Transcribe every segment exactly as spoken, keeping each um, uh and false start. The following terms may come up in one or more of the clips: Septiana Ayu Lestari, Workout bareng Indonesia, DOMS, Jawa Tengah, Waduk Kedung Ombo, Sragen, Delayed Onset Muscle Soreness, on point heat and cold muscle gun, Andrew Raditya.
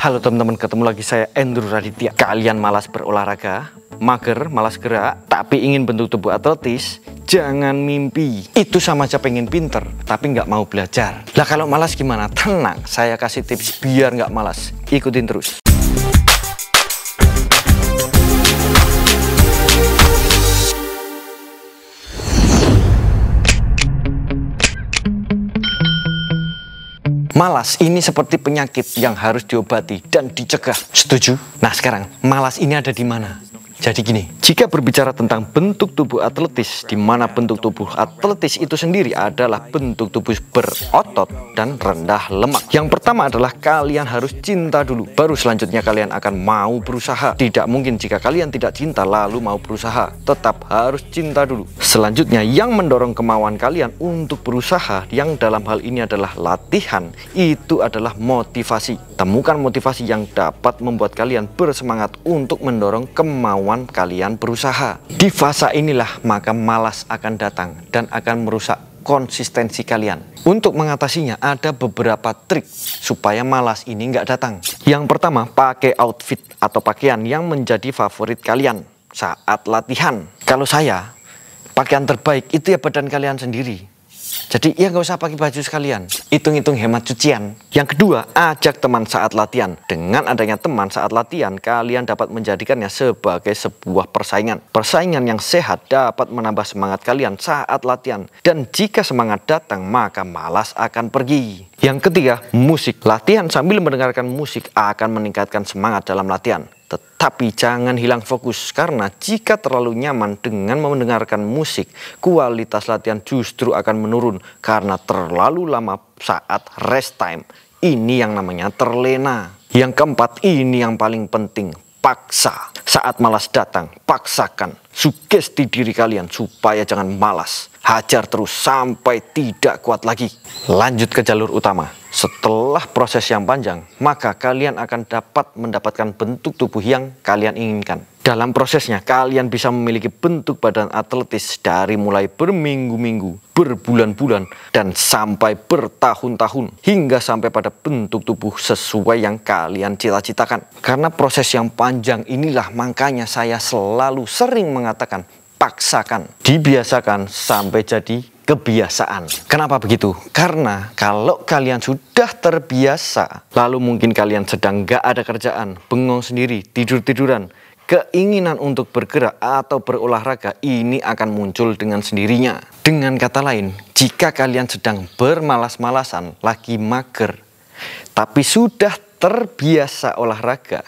Halo teman-teman, ketemu lagi saya Andrew Raditya. Kalian malas berolahraga, mager, malas gerak, tapi ingin bentuk tubuh atletis? Jangan mimpi. Itu sama aja pengen pinter, tapi nggak mau belajar. Lah kalau malas gimana? Tenang, saya kasih tips biar nggak malas. Ikutin terus. Malas ini seperti penyakit yang harus diobati dan dicegah. Setuju? Nah sekarang, malas ini ada di mana? Jadi gini, jika berbicara tentang bentuk tubuh atletis, di mana bentuk tubuh atletis itu sendiri adalah bentuk tubuh berotot dan rendah lemak. Yang pertama adalah kalian harus cinta dulu, baru selanjutnya kalian akan mau berusaha. Tidak mungkin jika kalian tidak cinta lalu mau berusaha, tetap harus cinta dulu. Selanjutnya yang mendorong kemauan kalian untuk berusaha, yang dalam hal ini adalah latihan, itu adalah motivasi. Temukan motivasi yang dapat membuat kalian bersemangat untuk mendorong kemauan kalian berusaha. Di fase inilah maka malas akan datang dan akan merusak konsistensi kalian. Untuk mengatasinya ada beberapa trik supaya malas ini nggak datang. Yang pertama, pakai outfit atau pakaian yang menjadi favorit kalian saat latihan. Kalau saya, pakaian terbaik itu ya badan kalian sendiri. Jadi ya nggak usah pakai baju sekalian. Hitung-hitung hemat cucian. Yang kedua, ajak teman saat latihan. Dengan adanya teman saat latihan, kalian dapat menjadikannya sebagai sebuah persaingan. Persaingan yang sehat dapat menambah semangat kalian saat latihan. Dan jika semangat datang, maka malas akan pergi. Yang ketiga, musik. Latihan sambil mendengarkan musik akan meningkatkan semangat dalam latihan. Tetapi jangan hilang fokus, karena jika terlalu nyaman dengan mendengarkan musik, kualitas latihan justru akan menurun karena terlalu lama saat rest time. Ini yang namanya terlena. Yang keempat, ini yang paling penting, paksa. Saat malas datang, paksakan. Sugesti diri kalian supaya jangan malas. Hajar terus sampai tidak kuat lagi. Lanjut ke jalur utama. Setelah proses yang panjang, maka kalian akan dapat mendapatkan bentuk tubuh yang kalian inginkan. Dalam prosesnya, kalian bisa memiliki bentuk badan atletis dari mulai berminggu-minggu, berbulan-bulan, dan sampai bertahun-tahun, hingga sampai pada bentuk tubuh sesuai yang kalian cita-citakan. Karena proses yang panjang inilah makanya saya selalu sering mengatakan, paksakan, dibiasakan sampai jadi kebiasaan. Kenapa begitu? Karena kalau kalian sudah terbiasa, lalu mungkin kalian sedang gak ada kerjaan, bengong sendiri, tidur-tiduran, keinginan untuk bergerak atau berolahraga ini akan muncul dengan sendirinya. Dengan kata lain, jika kalian sedang bermalas-malasan, lagi mager, tapi sudah terbiasa olahraga,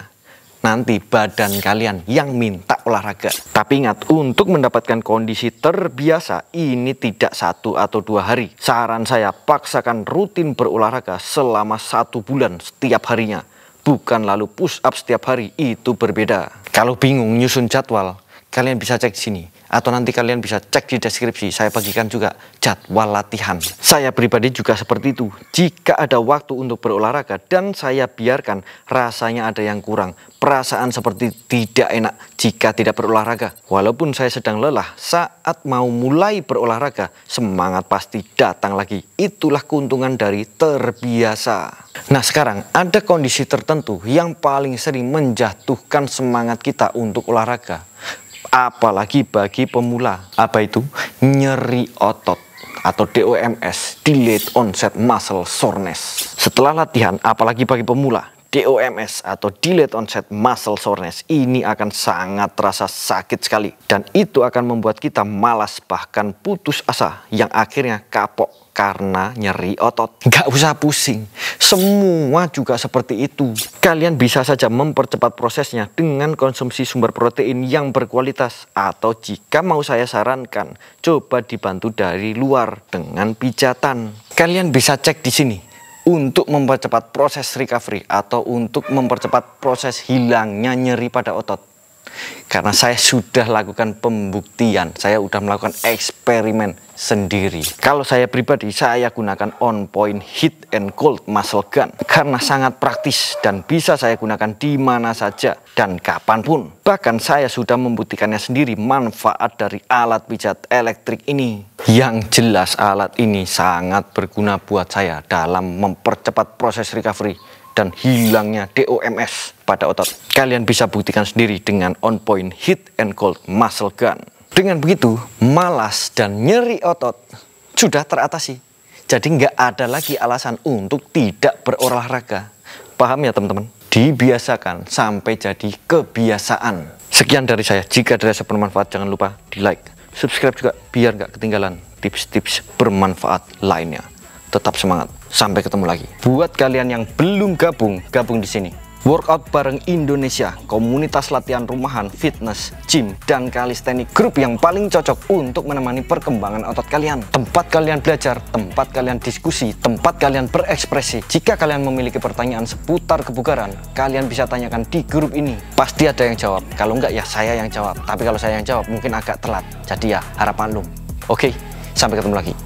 nanti badan kalian yang minta olahraga. Tapi ingat, untuk mendapatkan kondisi terbiasa ini tidak satu atau dua hari. Saran saya, paksakan rutin berolahraga selama satu bulan setiap harinya. Bukan lalu push up setiap hari, itu berbeda. Kalau bingung nyusun jadwal, kalian bisa cek di sini. Atau nanti kalian bisa cek di deskripsi, saya bagikan juga jadwal latihan. Saya pribadi juga seperti itu. Jika ada waktu untuk berolahraga dan saya biarkan, rasanya ada yang kurang. Perasaan seperti tidak enak jika tidak berolahraga. Walaupun saya sedang lelah, saat mau mulai berolahraga, semangat pasti datang lagi. Itulah keuntungan dari terbiasa. Nah sekarang, ada kondisi tertentu yang paling sering menjatuhkan semangat kita untuk olahraga. Apalagi bagi pemula. Apa itu? Nyeri otot atau D O M S, Delayed Onset Muscle Soreness. Setelah latihan, apalagi bagi pemula, D O M S atau Delayed Onset Muscle Soreness ini akan sangat terasa sakit sekali. Dan itu akan membuat kita malas, bahkan putus asa, yang akhirnya kapok karena nyeri otot. Gak usah pusing, semua juga seperti itu. Kalian bisa saja mempercepat prosesnya dengan konsumsi sumber protein yang berkualitas. Atau jika mau saya sarankan, coba dibantu dari luar dengan pijatan. Kalian bisa cek di sini untuk mempercepat proses recovery atau untuk mempercepat proses hilangnya nyeri pada otot. Karena saya sudah lakukan pembuktian, saya sudah melakukan eksperimen sendiri. Kalau saya pribadi, saya gunakan On Point Heat and Cold Muscle Gun karena sangat praktis dan bisa saya gunakan di mana saja dan kapanpun. Bahkan saya sudah membuktikannya sendiri manfaat dari alat pijat elektrik ini. Yang jelas alat ini sangat berguna buat saya dalam mempercepat proses recovery dan hilangnya D O M S pada otot. Kalian bisa buktikan sendiri dengan on point heat and cold muscle gun. Dengan begitu, malas dan nyeri otot sudah teratasi. Jadi nggak ada lagi alasan untuk tidak berolahraga. Paham ya teman-teman? Dibiasakan sampai jadi kebiasaan. Sekian dari saya. Jika dirasa bermanfaat, jangan lupa di like, subscribe juga biar nggak ketinggalan tips-tips bermanfaat lainnya. Tetap semangat. Sampai ketemu lagi. Buat kalian yang belum gabung, gabung di sini. Workout bareng Indonesia, komunitas latihan rumahan, fitness, gym, dan kalistenik, grup yang paling cocok untuk menemani perkembangan otot kalian. Tempat kalian belajar, tempat kalian diskusi, tempat kalian berekspresi. Jika kalian memiliki pertanyaan seputar kebugaran, kalian bisa tanyakan di grup ini. Pasti ada yang jawab, kalau enggak ya saya yang jawab. Tapi kalau saya yang jawab mungkin agak telat, jadi ya harapan belum. Oke, sampai ketemu lagi.